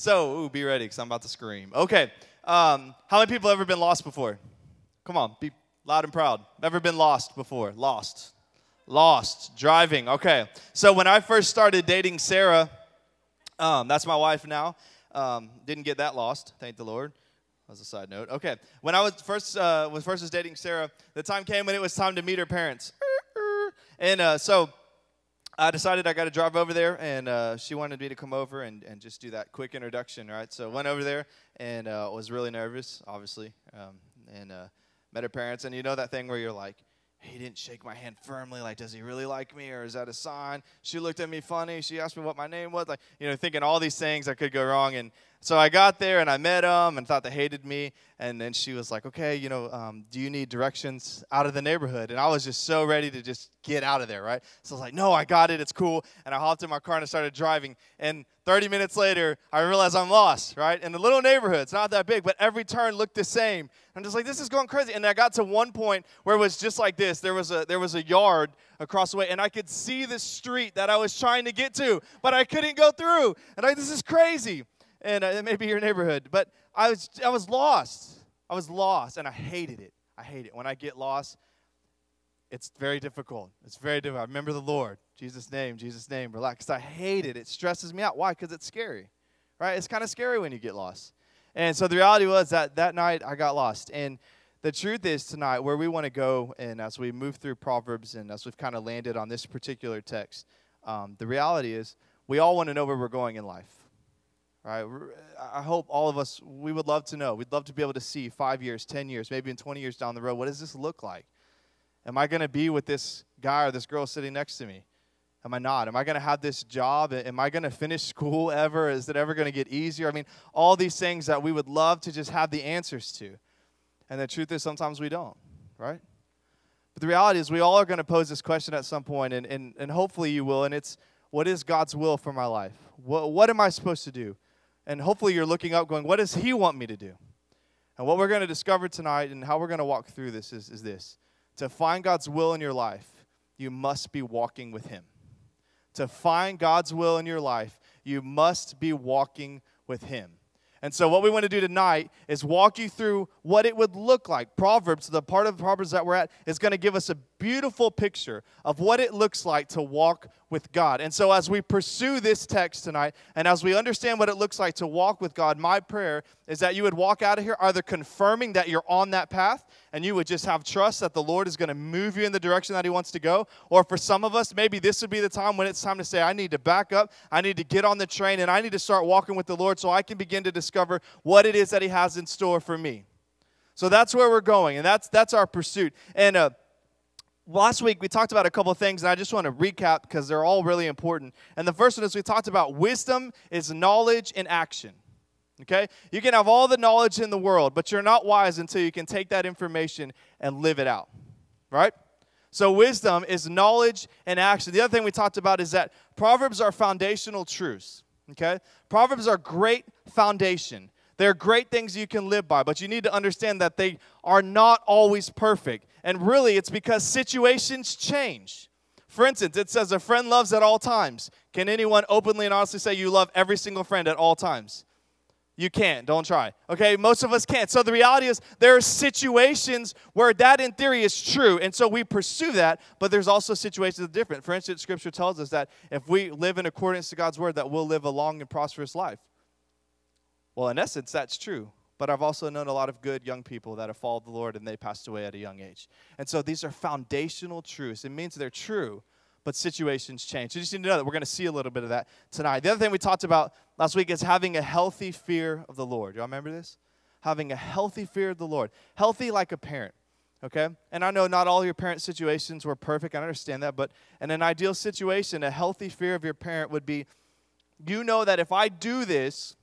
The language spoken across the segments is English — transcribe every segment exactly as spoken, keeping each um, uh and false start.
So, ooh, be ready, because I'm about to scream. Okay, um, how many people have ever been lost before? Come on, be loud and proud. Never been lost before? Lost. Lost. Driving. Okay. So when I first started dating Sarah, um, that's my wife now. Um, didn't get that lost, thank the Lord. That's a side note. Okay. When I was first, uh, when first was dating Sarah, the time came when it was time to meet her parents. And uh, so... I decided I got to drive over there, and uh, she wanted me to come over and, and just do that quick introduction, right? So I went over there, and uh, was really nervous, obviously, um, and uh, met her parents. And you know that thing where you're like, he didn't shake my hand firmly, like, does he really like me, or is that a sign? She looked at me funny. She asked me what my name was, like, you know, thinking all these things that could go wrong. And so I got there, and I met them and thought they hated me. And then she was like, okay, you know, um, do you need directions out of the neighborhood? And I was just so ready to just get out of there, right? So I was like, no, I got it. It's cool. And I hopped in my car, and I started driving. And thirty minutes later, I realized I'm lost, right? In the little neighborhood. It's not that big, but every turn looked the same. I'm just like, this is going crazy. And I got to one point where it was just like this. There was a, there was a yard across the way, and I could see the street that I was trying to get to, but I couldn't go through. And I, this is crazy. And it may be your neighborhood, but I was I was lost. I was lost, and I hated it. I hate it. When I get lost, it's very difficult. It's very difficult. I remember the Lord. Jesus' name, Jesus' name, relax. I hate it. It stresses me out. Why? Because it's scary, right? It's kind of scary when you get lost. And so the reality was that that night I got lost. And the truth is tonight where we want to go, and as we move through Proverbs and as we've kind of landed on this particular text, um, the reality is we all want to know where we're going in life. Right. I hope all of us, we would love to know. We'd love to be able to see five years, ten years, maybe in twenty years down the road, what does this look like? Am I going to be with this guy or this girl sitting next to me? Am I not? Am I going to have this job? Am I going to finish school ever? Is it ever going to get easier? I mean, all these things that we would love to just have the answers to. And the truth is sometimes we don't, right? But the reality is we all are going to pose this question at some point, and, and, and hopefully you will, and it's, what is God's will for my life? What, what am I supposed to do? And hopefully you're looking up going, what does he want me to do? And what we're going to discover tonight and how we're going to walk through this is, is this. To find God's will in your life, you must be walking with him. To find God's will in your life, you must be walking with him. And so what we want to do tonight is walk you through what it would look like. Proverbs, the part of Proverbs that we're at, is going to give us a beautiful picture of what it looks like to walk with God. And so as we pursue this text tonight, and as we understand what it looks like to walk with God, my prayer is that you would walk out of here either confirming that you're on that path, and you would just have trust that the Lord is going to move you in the direction that he wants to go. Or for some of us, maybe this would be the time when it's time to say, I need to back up, I need to get on the train, and I need to start walking with the Lord so I can begin to discover what it is that he has in store for me. So that's where we're going, and that's that's our pursuit. And uh, last week we talked about a couple of things, and I just want to recap because they're all really important. And the first one is we talked about wisdom is knowledge in action. Okay, you can have all the knowledge in the world, but you're not wise until you can take that information and live it out, right? So wisdom is knowledge and action. The other thing we talked about is that Proverbs are foundational truths, okay? Proverbs are great foundation. They're great things you can live by, but you need to understand that they are not always perfect. And really, it's because situations change. For instance, it says a friend loves at all times. Can anyone openly and honestly say you love every single friend at all times? You can't. Don't try. Okay? Most of us can't. So the reality is there are situations where that in theory is true, and so we pursue that, but there's also situations that are different. For instance, Scripture tells us that if we live in accordance to God's word, that we'll live a long and prosperous life. Well, in essence, that's true, but I've also known a lot of good young people that have followed the Lord, and they passed away at a young age. And so these are foundational truths. It means they're true, but situations change. You just need to know that. We're going to see a little bit of that tonight. The other thing we talked about last week is having a healthy fear of the Lord. Y'all remember this? Having a healthy fear of the Lord. Healthy like a parent, okay? And I know not all your parent situations were perfect. I understand that. But in an ideal situation, a healthy fear of your parent would be, you know that if I do this,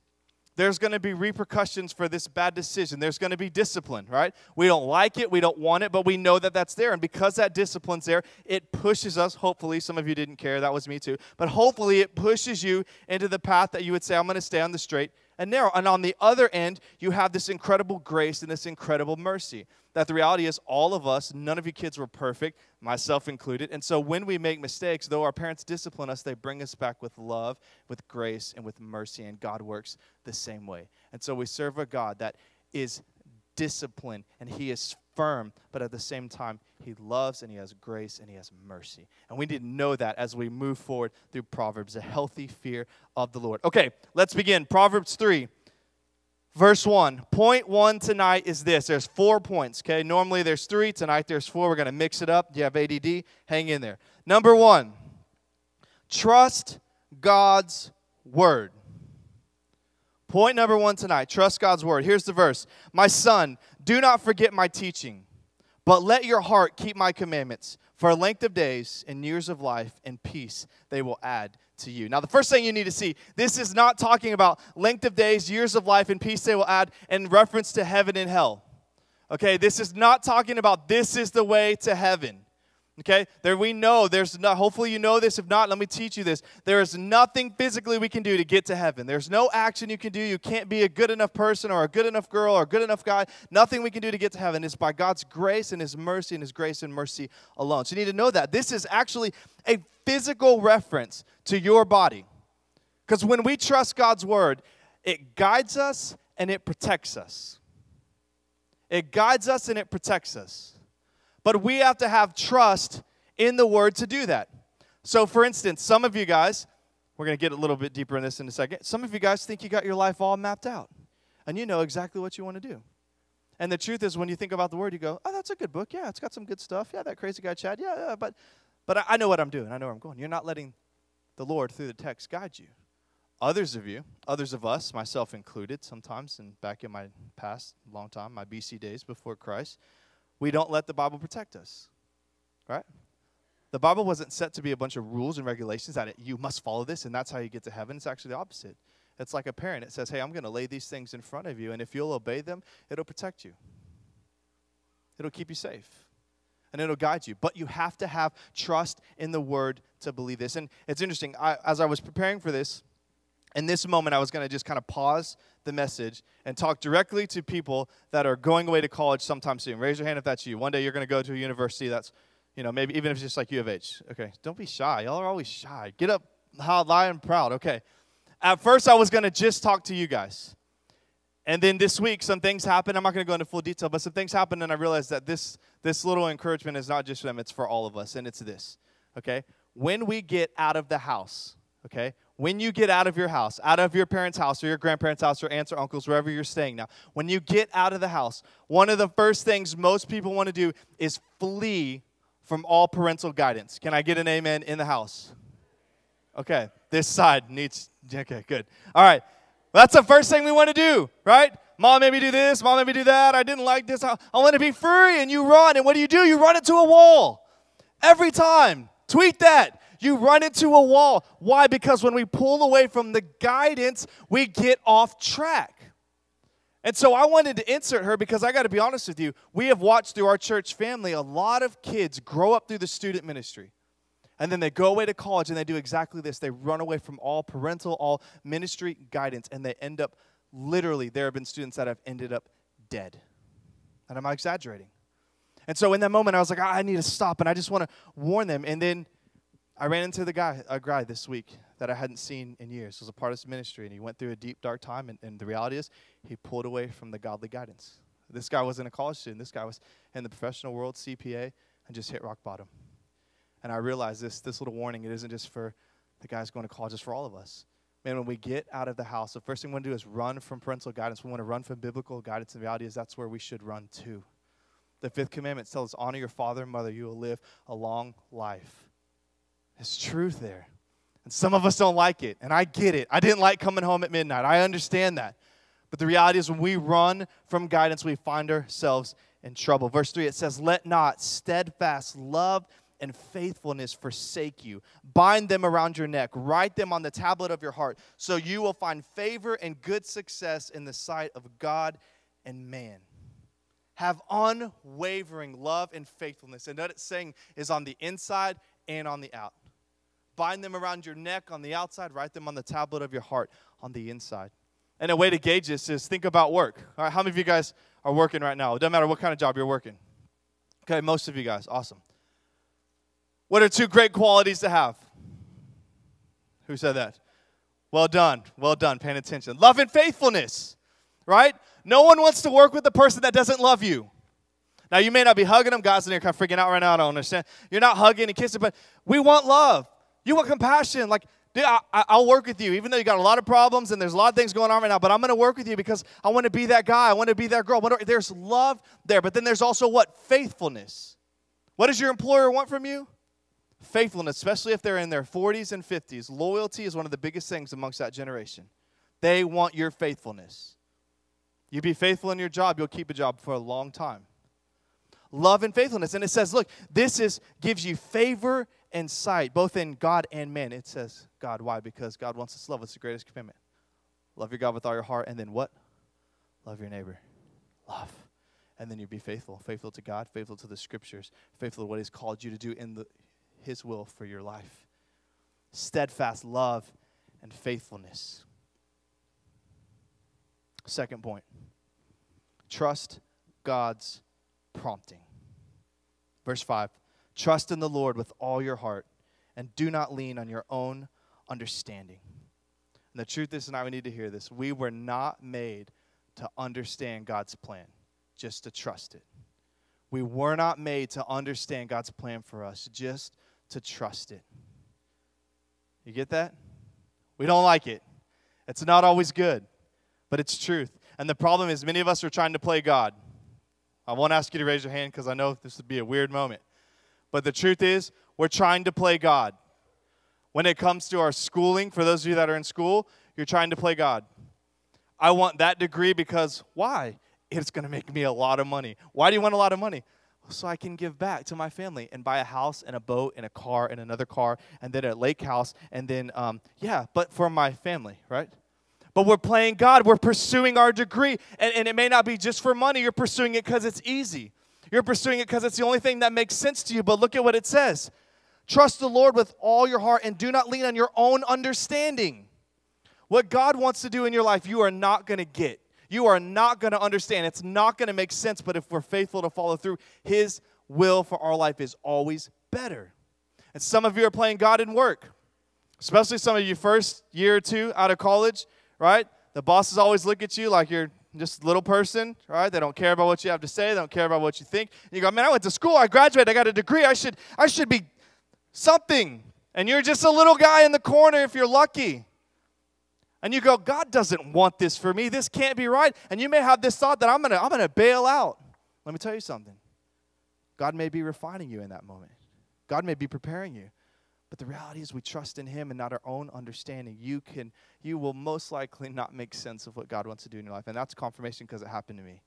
there's going to be repercussions for this bad decision. There's going to be discipline, right? We don't like it. We don't want it, but we know that that's there. And because that discipline's there, it pushes us, hopefully, some of you didn't care. That was me too. But hopefully it pushes you into the path that you would say, I'm going to stay on the straight and narrow. And on the other end, you have this incredible grace and this incredible mercy. That the reality is all of us, none of you kids were perfect, myself included. And so when we make mistakes, though our parents discipline us, they bring us back with love, with grace, and with mercy. And God works the same way. And so we serve a God that is disciplined, and he is firm, but at the same time, he loves, and he has grace, and he has mercy. And we need to know that as we move forward through Proverbs, a healthy fear of the Lord. Okay, let's begin. Proverbs three, verse one. Point one tonight is this. There's four points, okay? Normally there's three. Tonight there's four. We're going to mix it up. You have A D D? Hang in there. Number one, trust God's word. Point number one tonight, trust God's word. Here's the verse. My son, do not forget my teaching, but let your heart keep my commandments. For a length of days and years of life and peace they will add to you. Now, the first thing you need to see, this is not talking about length of days, years of life, and peace they will add in reference to heaven and hell. Okay, this is not talking about this is the way to heaven. Okay, there we know, there's not, hopefully you know this, if not, let me teach you this. There is nothing physically we can do to get to heaven. There's no action you can do. You can't be a good enough person or a good enough girl or a good enough guy. Nothing we can do to get to heaven. It's by God's grace and his mercy and his grace and mercy alone. So you need to know that. This is actually a physical reference to your body. Because when we trust God's word, it guides us and it protects us. It guides us and it protects us. But we have to have trust in the word to do that. So, for instance, some of you guys, we're going to get a little bit deeper in this in a second. Some of you guys think you got your life all mapped out, and you know exactly what you want to do. And the truth is, when you think about the word, you go, oh, that's a good book. Yeah, it's got some good stuff. Yeah, that crazy guy, Chad. Yeah, yeah, but, but I know what I'm doing. I know where I'm going. You're not letting the Lord through the text guide you. Others of you, others of us, myself included, sometimes, and back in my past, long time, my B C days before Christ, we don't let the Bible protect us, right? The Bible wasn't set to be a bunch of rules and regulations that it, you must follow this, and that's how you get to heaven. It's actually the opposite. It's like a parent. It says, hey, I'm going to lay these things in front of you, and if you'll obey them, it'll protect you. It'll keep you safe, and it'll guide you. But you have to have trust in the word to believe this. And it's interesting. I, as I was preparing for this, in this moment, I was going to just kind of pause the message and talk directly to people that are going away to college sometime soon. Raise your hand if that's you. One day you're going to go to a university that's, you know, maybe even if it's just like U of H. Okay, don't be shy. Y'all are always shy. Get up high and proud. Okay. At first, I was going to just talk to you guys. And then this week, some things happened. I'm not going to go into full detail, but some things happened, and I realized that this, this little encouragement is not just for them. It's for all of us, and it's this. Okay? When we get out of the house, okay, when you get out of your house, out of your parents' house or your grandparents' house or aunts or uncles, wherever you're staying now, when you get out of the house, one of the first things most people want to do is flee from all parental guidance. Can I get an amen in the house? Okay, this side needs, okay, good. All right, that's the first thing we want to do, right? Mom made me do this, mom made me do that, I didn't like this, I, I want to be free, and you run, and what do you do? You run into a wall every time. Tweet that. You run into a wall. Why? Because when we pull away from the guidance, we get off track. And so I wanted to insert her because I got to be honest with you. We have watched through our church family a lot of kids grow up through the student ministry. And then they go away to college and they do exactly this. They run away from all parental, all ministry guidance. And they end up, literally, there have been students that have ended up dead. And I'm not exaggerating. And so in that moment, I was like, I need to stop. And I just want to warn them. And then I ran into the guy, a guy this week that I hadn't seen in years. He was a part of his ministry, and he went through a deep, dark time, and, and the reality is he pulled away from the godly guidance. This guy wasn't a college student. This guy was in the professional world, C P A, and just hit rock bottom. And I realized this, this little warning, it isn't just for the guys going to college, it's for all of us. Man, when we get out of the house, the first thing we want to do is run from parental guidance. We want to run from biblical guidance, and the reality is that's where we should run to. The fifth commandment tells us, honor your father and mother, you will live a long life. There's truth there. And some of us don't like it, and I get it. I didn't like coming home at midnight. I understand that. But the reality is when we run from guidance, we find ourselves in trouble. Verse three, it says, let not steadfast love and faithfulness forsake you. Bind them around your neck. Write them on the tablet of your heart, so you will find favor and good success in the sight of God and man. Have unwavering love and faithfulness. And what it's saying is on the inside and on the out. Bind them around your neck on the outside. Write them on the tablet of your heart on the inside. And a way to gauge this is think about work. All right, how many of you guys are working right now? It doesn't matter what kind of job you're working. Okay, most of you guys. Awesome. What are two great qualities to have? Who said that? Well done. Well done. Paying attention. Love and faithfulness, right? No one wants to work with a person that doesn't love you. Now, you may not be hugging them. Guys in here kind of freaking out right now. I don't understand. You're not hugging and kissing, but we want love. You want compassion. Like, dude, I, I'll work with you, even though you got a lot of problems and there's a lot of things going on right now, but I'm going to work with you because I want to be that guy. I want to be that girl. There's love there, but then there's also what? Faithfulness. What does your employer want from you? Faithfulness, especially if they're in their forties and fifties. Loyalty is one of the biggest things amongst that generation. They want your faithfulness. You be faithful in your job, you'll keep a job for a long time. Love and faithfulness. And it says, look, this is gives you favor and sight, both in God and man. It says God. Why? Because God wants us to love. It's the greatest commandment. Love your God with all your heart. And then what? Love your neighbor. Love. And then you be faithful. Faithful to God, faithful to the scriptures, faithful to what he's called you to do in the his will for your life. Steadfast love and faithfulness. Second point. Trust God's prompting. Verse five, trust in the Lord with all your heart and do not lean on your own understanding. And the truth is, and I need to hear this, we were not made to understand God's plan, just to trust it. We were not made to understand God's plan for us, just to trust it. You get that? We don't like it. It's not always good, but it's truth. And the problem is many of us are trying to play God. I won't ask you to raise your hand because I know this would be a weird moment. But the truth is, we're trying to play God. When it comes to our schooling, for those of you that are in school, you're trying to play God. I want that degree because why? It's going to make me a lot of money. Why do you want a lot of money? So I can give back to my family and buy a house and a boat and a car and another car and then a lake house and then, um, yeah, but for my family, right? But we're playing God. We're pursuing our degree. And, and it may not be just for money. You're pursuing it because it's easy. You're pursuing it because it's the only thing that makes sense to you. But look at what it says. Trust the Lord with all your heart and do not lean on your own understanding. What God wants to do in your life, you are not going to get. You are not going to understand. It's not going to make sense. But if we're faithful to follow through, his will for our life is always better. And some of you are playing God in work, especially some of you first year or two out of college. Right? The bosses always look at you like you're just a little person, right? They don't care about what you have to say. They don't care about what you think. And you go, man, I went to school. I graduated. I got a degree. I should, I should be something. And you're just a little guy in the corner if you're lucky. And you go, God doesn't want this for me. This can't be right. And you may have this thought that I'm gonna, I'm gonna bail out. Let me tell you something. God may be refining you in that moment. God may be preparing you. But the reality is we trust in him and not our own understanding. You can, you will most likely not make sense of what God wants to do in your life. And that's confirmation because it happened to me.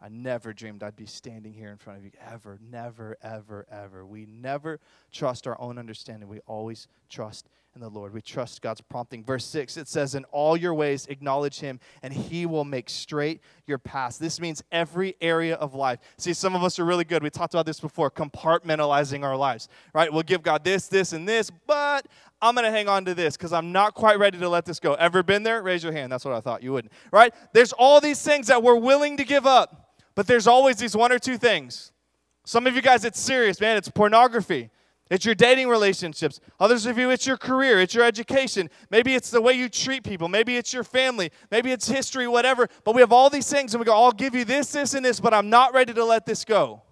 I never dreamed I'd be standing here in front of you ever, never, ever, ever. We never trust our own understanding. We always trust in the Lord. We trust God's prompting. Verse six, it says, in all your ways acknowledge him, and he will make straight your paths. This means every area of life. See, some of us are really good. We talked about this before, compartmentalizing our lives, right? We'll give God this, this, and this, but I'm going to hang on to this because I'm not quite ready to let this go. Ever been there? Raise your hand. That's what I thought. You wouldn't, right? There's all these things that we're willing to give up. But there's always these one or two things. Some of you guys, it's serious, man. It's pornography. It's your dating relationships. Others of you, it's your career. It's your education. Maybe it's the way you treat people. Maybe it's your family. Maybe it's history, whatever. But we have all these things, and we go, I'll give you this, this, and this, but I'm not ready to let this go.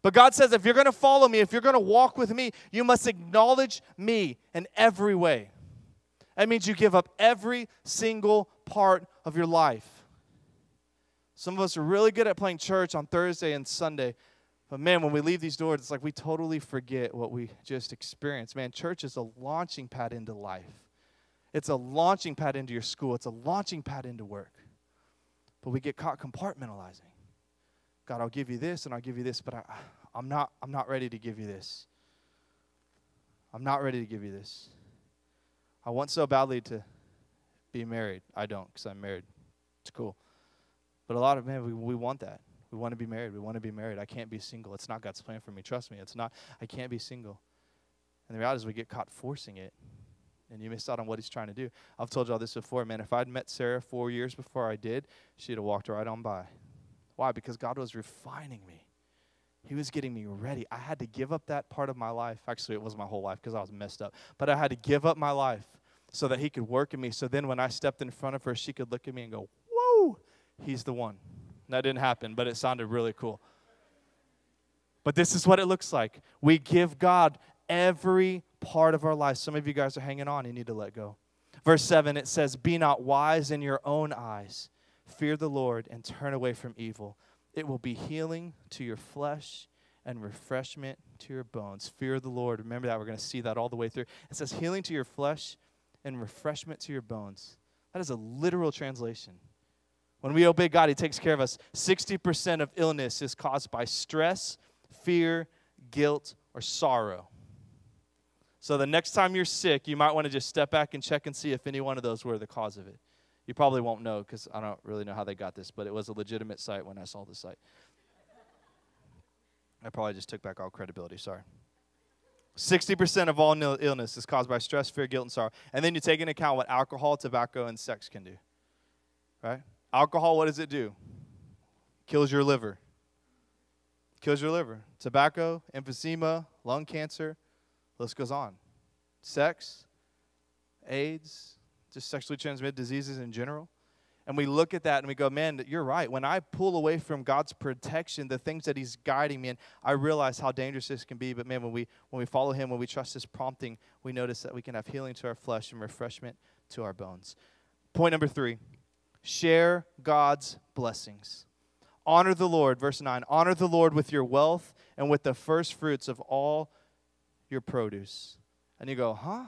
But God says, if you're going to follow me, if you're going to walk with me, you must acknowledge me in every way. That means you give up every single part of your life. Some of us are really good at playing church on Thursday and Sunday. But, man, when we leave these doors, it's like we totally forget what we just experienced. Man, church is a launching pad into life. It's a launching pad into your school. It's a launching pad into work. But we get caught compartmentalizing. God, I'll give you this and I'll give you this, but I, I'm not, I'm not ready to give you this. I'm not ready to give you this. I want so badly to be married. I don't because I'm married. It's cool. But a lot of men, we, we want that. We want to be married. We want to be married. I can't be single. It's not God's plan for me. Trust me, it's not. I can't be single. And the reality is we get caught forcing it and you miss out on what he's trying to do. I've told y'all this before, man. If I'd met Sarah four years before I did, she'd have walked right on by. Why? Because God was refining me. He was getting me ready. I had to give up that part of my life. Actually, it was my whole life because I was messed up. But I had to give up my life so that he could work in me. So then when I stepped in front of her, she could look at me and go, whoa, he's the one. And that didn't happen, but it sounded really cool. But this is what it looks like. We give God every part of our life. Some of you guys are hanging on. You need to let go. Verse seven, it says, be not wise in your own eyes. Fear the Lord and turn away from evil. It will be healing to your flesh and refreshment to your bones. Fear the Lord. Remember that. We're going to see that all the way through. It says healing to your flesh and refreshment to your bones. That is a literal translation. When we obey God, he takes care of us. sixty percent of illness is caused by stress, fear, guilt, or sorrow. So the next time you're sick, you might want to just step back and check and see if any one of those were the cause of it. You probably won't know because I don't really know how they got this, but it was a legitimate site when I saw the site. I probably just took back all credibility, sorry. sixty percent of all illness is caused by stress, fear, guilt, and sorrow. And then you take into account what alcohol, tobacco, and sex can do, right? Alcohol, what does it do? Kills your liver. Kills your liver. Tobacco, emphysema, lung cancer, list goes on. Sex, AIDS, just sexually transmitted diseases in general. And we look at that and we go, man, you're right. When I pull away from God's protection, the things that he's guiding me in, I realize how dangerous this can be. But man, when we when we follow him, when we trust his prompting, we notice that we can have healing to our flesh and refreshment to our bones. Point number three, share God's blessings. Honor the Lord, verse nine, honor the Lord with your wealth and with the first fruits of all your produce. And you go, huh?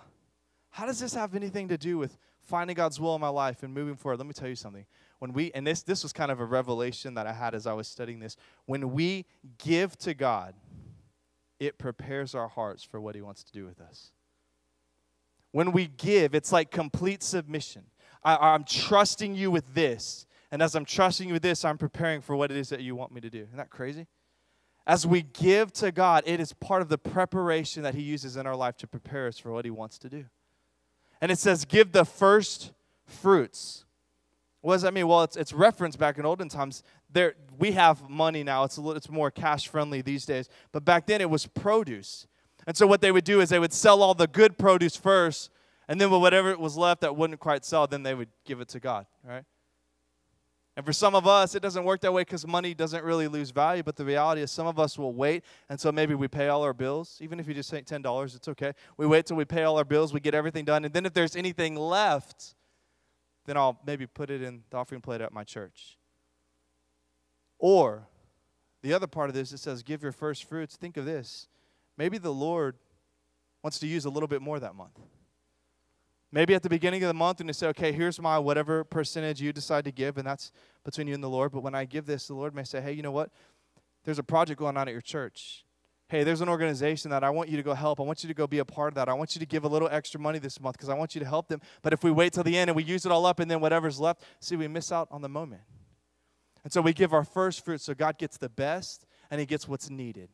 How does this have anything to do with finding God's will in my life and moving forward? Let me tell you something. When we, and this, this was kind of a revelation that I had as I was studying this. When we give to God, it prepares our hearts for what he wants to do with us. When we give, it's like complete submission. I, I'm trusting you with this. And as I'm trusting you with this, I'm preparing for what it is that you want me to do. Isn't that crazy? As we give to God, it is part of the preparation that he uses in our life to prepare us for what he wants to do. And it says, give the first fruits. What does that mean? Well, it's, it's referenced back in olden times. There, we have money now. It's a little, it's more cash friendly these days. But back then it was produce. And so what they would do is they would sell all the good produce first. And then whatever was left that wouldn't quite sell, then they would give it to God. Right? And for some of us, it doesn't work that way because money doesn't really lose value. But the reality is some of us will wait until maybe we pay all our bills. Even if you just take ten dollars, it's okay. We wait till we pay all our bills. We get everything done. And then if there's anything left, then I'll maybe put it in the offering plate at my church. Or the other part of this, it says give your first fruits. Think of this. Maybe the Lord wants to use a little bit more that month. Maybe at the beginning of the month, and they say, okay, here's my whatever percentage you decide to give, and that's between you and the Lord. But when I give this, the Lord may say, hey, you know what? There's a project going on at your church. Hey, there's an organization that I want you to go help. I want you to go be a part of that. I want you to give a little extra money this month because I want you to help them. But if we wait till the end and we use it all up and then whatever's left, see, we miss out on the moment. And so we give our first fruit so God gets the best and he gets what's needed.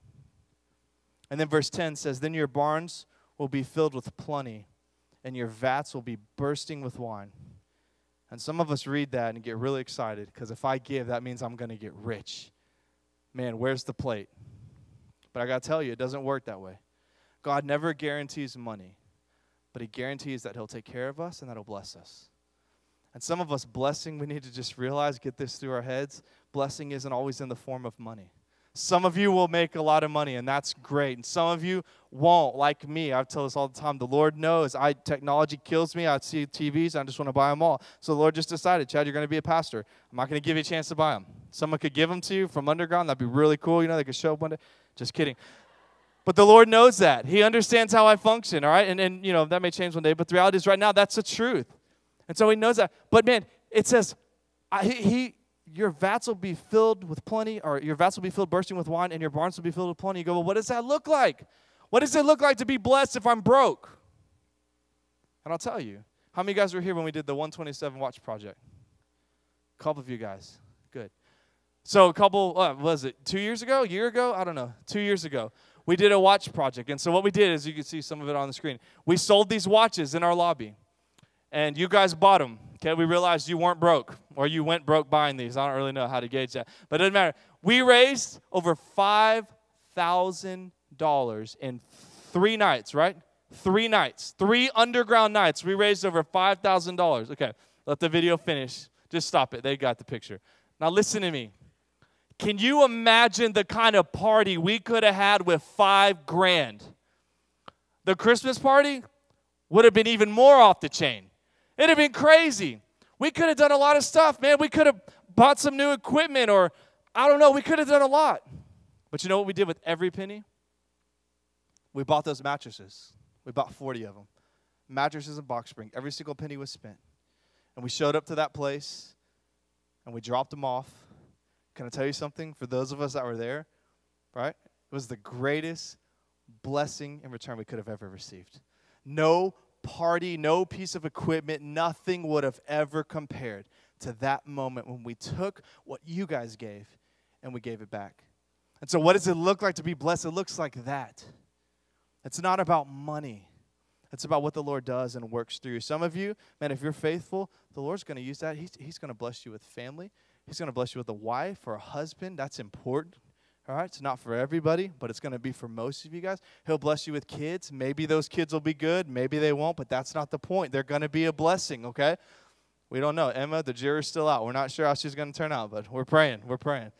And then verse ten says, then your barns will be filled with plenty, and your vats will be bursting with wine. And some of us read that and get really excited because if I give, that means I'm going to get rich. Man, where's the plate? But I got to tell you, it doesn't work that way. God never guarantees money, but he guarantees that he'll take care of us and that he'll bless us. And some of us blessing, we need to just realize, get this through our heads, blessing isn't always in the form of money. Some of you will make a lot of money, and that's great. And some of you won't, like me. I tell this all the time. The Lord knows. I technology kills me. I see T Vs. I just want to buy them all. So the Lord just decided, Chad, you're going to be a pastor. I'm not going to give you a chance to buy them. Someone could give them to you from Underground. That'd be really cool. You know, they could show up one day. Just kidding. But the Lord knows that. He understands how I function, all right? And, and you know, that may change one day. But the reality is right now, that's the truth. And so he knows that. But, man, it says I, he, he – your vats will be filled with plenty, or your vats will be filled bursting with wine, and your barns will be filled with plenty. You go, well, what does that look like? What does it look like to be blessed if I'm broke? And I'll tell you. How many of you guys were here when we did the one twenty-seven Watch Project? A couple of you guys. Good. So a couple, what was it, two years ago, a year ago? I don't know, two years ago. we did a watch project. And so what we did is, you can see some of it on the screen. We sold these watches in our lobby, and you guys bought them. Okay, we realized you weren't broke, or you went broke buying these. I don't really know how to gauge that, but it doesn't matter. We raised over five thousand dollars in three nights, right? Three nights, three underground nights. We raised over five thousand dollars. Okay, let the video finish. Just stop it. They got the picture. Now listen to me. Can you imagine the kind of party we could have had with five grand? The Christmas party would have been even more off the chain. It'd have been crazy. We could have done a lot of stuff, man. We could have bought some new equipment, or I don't know. We could have done a lot. But you know what we did with every penny? We bought those mattresses. We bought forty of them. Mattresses and box spring. Every single penny was spent. And we showed up to that place, and we dropped them off. Can I tell you something? For those of us that were there, right, it was the greatest blessing in return we could have ever received. No party, no piece of equipment, nothing would have ever compared to that moment when we took what you guys gave and we gave it back. And so what does it look like to be blessed? It looks like that. It's not about money. It's about what the Lord does and works through. Some of you, man, if you're faithful, the Lord's going to use that. He's, he's going to bless you with family. He's going to bless you with a wife or a husband. That's important. All right, it's not for everybody, but it's going to be for most of you guys. He'll bless you with kids. Maybe those kids will be good. Maybe they won't, but that's not the point. They're going to be a blessing, okay? We don't know. Emma, the jury's still out. We're not sure how she's going to turn out, but we're praying. We're praying.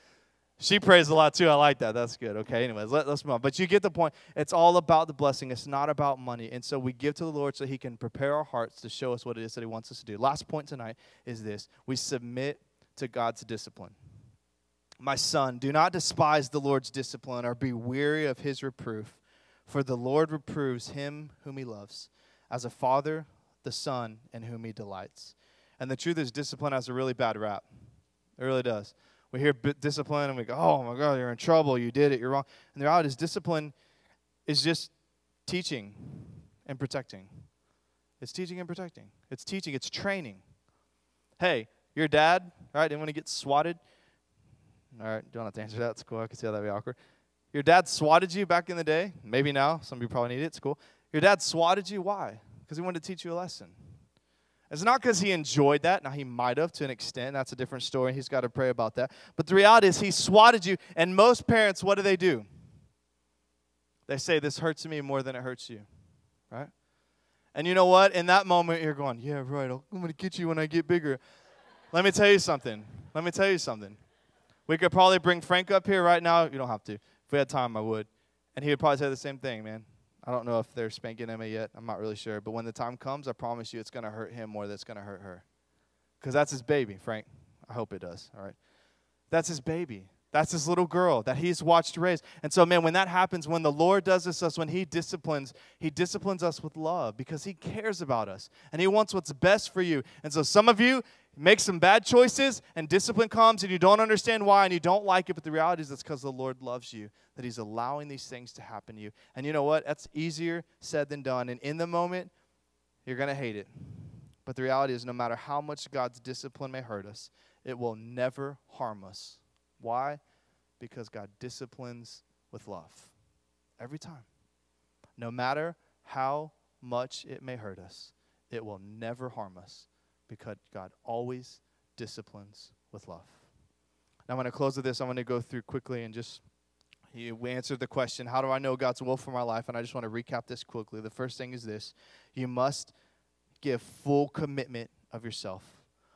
She prays a lot, too. I like that. That's good. Okay, anyways, let, let's move on. But you get the point. It's all about the blessing. It's not about money. And so we give to the Lord so he can prepare our hearts to show us what it is that he wants us to do. Last point tonight is this. We submit to God's discipline. My son, do not despise the Lord's discipline or be weary of his reproof, for the Lord reproves him whom he loves, as a father, the son, in whom he delights. And the truth is, discipline has a really bad rap. It really does. We hear discipline and we go, oh my God, you're in trouble, you did it, you're wrong. And the reality is, discipline is just teaching and protecting. It's teaching and protecting. It's teaching, it's training. Hey, your dad, all right, didn't want to get swatted. All right, don't have to answer that, it's cool, I can see how that'd be awkward. Your dad swatted you back in the day, maybe now, some of you probably need it, it's cool. Your dad swatted you, why? Because he wanted to teach you a lesson. It's not because he enjoyed that. Now, he might have to an extent. That's a different story. He's got to pray about that. But the reality is, he swatted you. And most parents, what do they do? They say, this hurts me more than it hurts you, right? And you know what? In that moment, you're going, yeah, right. I'm going to get you when I get bigger. Let me tell you something. Let me tell you something. We could probably bring Frank up here right now. You don't have to. If we had time, I would. And he would probably say the same thing, man. I don't know if they're spanking Emma yet. I'm not really sure. But when the time comes, I promise you it's going to hurt him more than it's going to hurt her. Because that's his baby, Frank. I hope it does, all right? That's his baby. That's his little girl that he's watched raise. And so, man, when that happens, when the Lord does this to us, when he disciplines, he disciplines us with love because he cares about us. And he wants what's best for you. And so some of you make some bad choices, and discipline comes, and you don't understand why, and you don't like it, but the reality is it's because the Lord loves you, that he's allowing these things to happen to you. And you know what? That's easier said than done. And in the moment, you're going to hate it. But the reality is, no matter how much God's discipline may hurt us, it will never harm us. Why? Because God disciplines with love every time. No matter how much it may hurt us, it will never harm us. Because God always disciplines with love. Now, I'm going to close with this. I'm going to go through quickly and just we answer the question, how do I know God's will for my life? And I just want to recap this quickly. The first thing is this. You must give full commitment of yourself.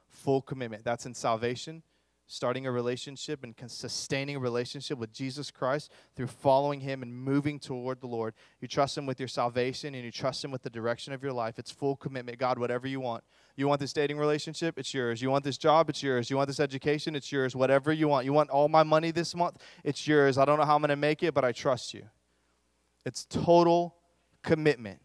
Full commitment. That's in salvation, starting a relationship and sustaining a relationship with Jesus Christ through following him and moving toward the Lord. You trust him with your salvation and you trust him with the direction of your life. It's full commitment. God, whatever you want. You want this dating relationship? It's yours. You want this job? It's yours. You want this education? It's yours. Whatever you want. You want all my money this month? It's yours. I don't know how I'm going to make it, but I trust you. It's total commitment.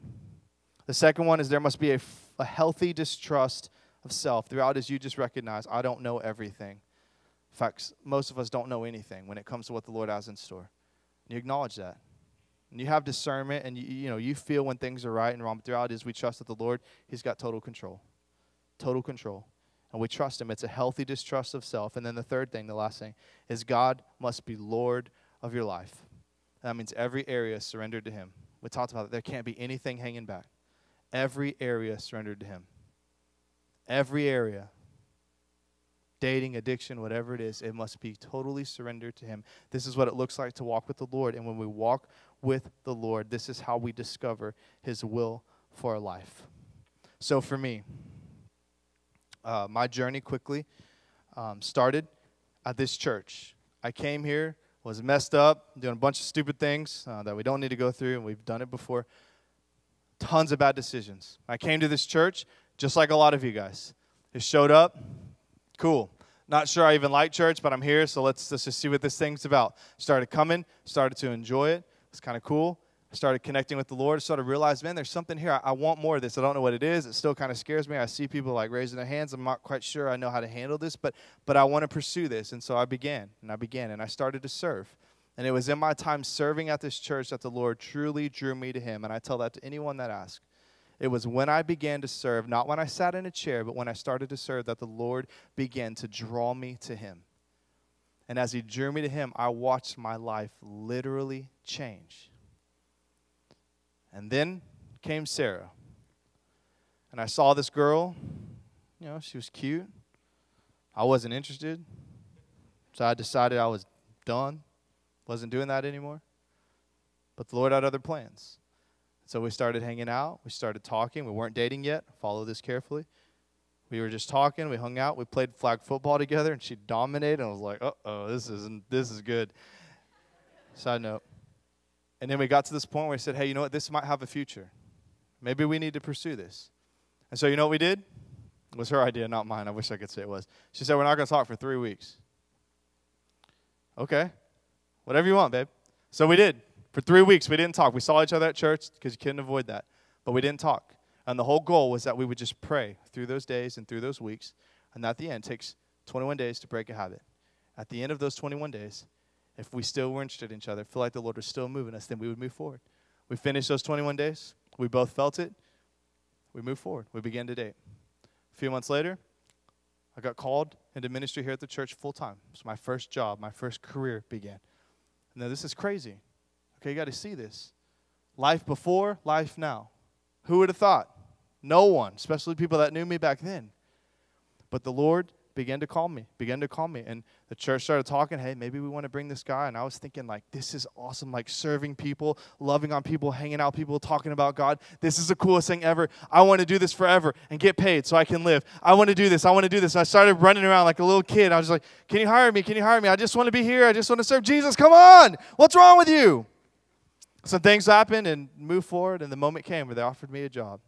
The second one is there must be a, a healthy distrust of self. Throughout is you just recognize, I don't know everything. In fact, most of us don't know anything when it comes to what the Lord has in store. And you acknowledge that. And you have discernment, and you, you know, you feel when things are right and wrong. But the reality is we trust that the Lord, he's got total control. Total control. And we trust him. It's a healthy distrust of self. And then the third thing, the last thing, is God must be Lord of your life. That means every area surrendered to him. We talked about that. There can't be anything hanging back. Every area surrendered to him. Every area. Dating, addiction, whatever it is, it must be totally surrendered to him. This is what it looks like to walk with the Lord. And when we walk with the Lord, this is how we discover his will for our life. So for me, uh, my journey quickly um, started at this church. I came here, was messed up, doing a bunch of stupid things uh, that we don't need to go through, and we've done it before. Tons of bad decisions. I came to this church just like a lot of you guys. It showed up. Cool. Not sure I even like church, but I'm here, so let's, let's just see what this thing's about. Started coming, started to enjoy it. It's kind of cool. I started connecting with the Lord. Started to realize, man, there's something here. I, I want more of this. I don't know what it is. It still kind of scares me. I see people like raising their hands. I'm not quite sure I know how to handle this, but but I want to pursue this. And so I began, and I began, and I started to serve. And it was in my time serving at this church that the Lord truly drew me to him, and I tell that to anyone that asks. It was when I began to serve, not when I sat in a chair, but when I started to serve, that the Lord began to draw me to him. And as he drew me to him, I watched my life literally change. And then came Sarah. And I saw this girl. You know, she was cute. I wasn't interested. So I decided I was done. Wasn't doing that anymore. But the Lord had other plans. So we started hanging out. We started talking. We weren't dating yet. Follow this carefully. We were just talking. We hung out. We played flag football together, and she dominated. And I was like, uh-oh, this isn't, this is good. Side note. And then we got to this point where we said, hey, you know what? This might have a future. Maybe we need to pursue this. And so you know what we did? It was her idea, not mine. I wish I could say it was. She said, we're not going to talk for three weeks. Okay. Whatever you want, babe. So we did. For three weeks, we didn't talk. We saw each other at church because you couldn't avoid that. But we didn't talk. And the whole goal was that we would just pray through those days and through those weeks. And at the end, it takes twenty-one days to break a habit. At the end of those twenty-one days, if we still were interested in each other, feel like the Lord was still moving us, then we would move forward. We finished those twenty-one days. We both felt it. We moved forward. We began to date. A few months later, I got called into ministry here at the church full time. It was my first job. My first career began. Now, this is crazy. Okay, you got to see this. Life before, life now. Who would have thought? No one, especially people that knew me back then. But the Lord began to call me, began to call me. And the church started talking, hey, maybe we want to bring this guy. And I was thinking, like, this is awesome, like serving people, loving on people, hanging out with people, talking about God. This is the coolest thing ever. I want to do this forever and get paid so I can live. I want to do this. I want to do this. And I started running around like a little kid. I was like, can you hire me? Can you hire me? I just want to be here. I just want to serve Jesus. Come on. What's wrong with you? Some things happened and moved forward, and the moment came where they offered me a job.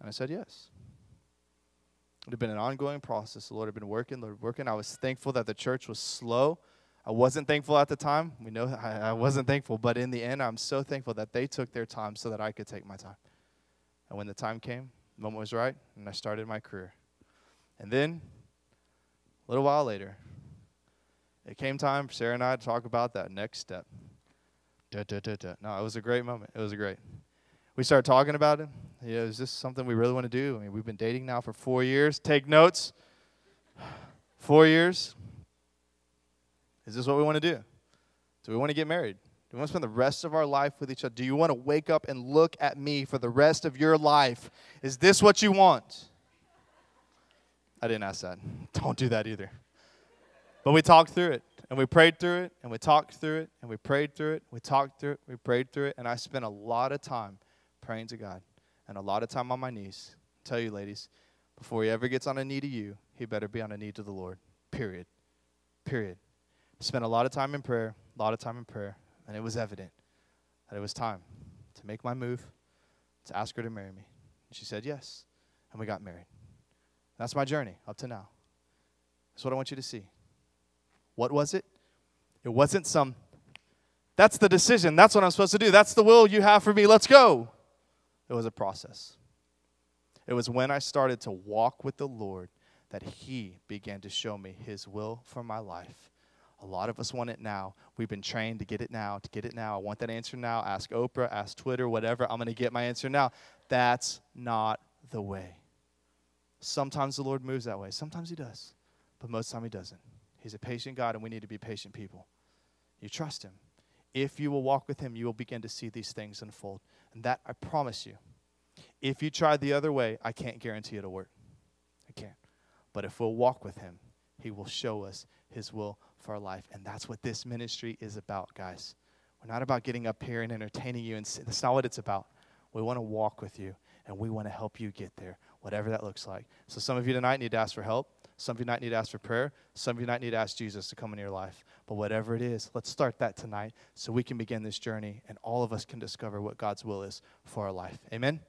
And I said yes. It had been an ongoing process. The Lord had been working, Lord working. I was thankful that the church was slow. I wasn't thankful at the time. We know I, I wasn't thankful, but in the end, I'm so thankful that they took their time so that I could take my time. And when the time came, the moment was right, and I started my career. And then, a little while later, it came time for Sarah and I to talk about that next step. Da, da, da, da. No, it was a great moment. It was great. We started talking about it. You know, is this something we really want to do? I mean, we've been dating now for four years. Take notes. Four years. Is this what we want to do? Do we want to get married? Do we want to spend the rest of our life with each other? Do you want to wake up and look at me for the rest of your life? Is this what you want? I didn't ask that. Don't do that either. But we talked through it. And we prayed through it, and we talked through it, and we prayed through it, we talked through it, we prayed through it, and I spent a lot of time praying to God and a lot of time on my knees. I tell you, ladies, before he ever gets on a knee to you, he better be on a knee to the Lord, period, period. Spent a lot of time in prayer, a lot of time in prayer, and it was evident that it was time to make my move, to ask her to marry me. And she said yes, and we got married. That's my journey up to now. That's what I want you to see. What was it? It wasn't some, that's the decision. That's what I'm supposed to do. That's the will you have for me. Let's go. It was a process. It was when I started to walk with the Lord that he began to show me his will for my life. A lot of us want it now. We've been trained to get it now, to get it now. I want that answer now. Ask Oprah, ask Twitter, whatever. I'm going to get my answer now. That's not the way. Sometimes the Lord moves that way. Sometimes he does, but most of the time he doesn't. He's a patient God, and we need to be patient people. You trust him. If you will walk with him, you will begin to see these things unfold. And that, I promise you, if you try the other way, I can't guarantee it'll work. I can't. But if we'll walk with him, he will show us his will for our life. And that's what this ministry is about, guys. We're not about getting up here and entertaining you. And that's not what it's about. We want to walk with you, and we want to help you get there, whatever that looks like. So some of you tonight need to ask for help. Some of you tonight need to ask for prayer. Some of you tonight need to ask Jesus to come into your life. But whatever it is, let's start that tonight so we can begin this journey, and all of us can discover what God's will is for our life. Amen?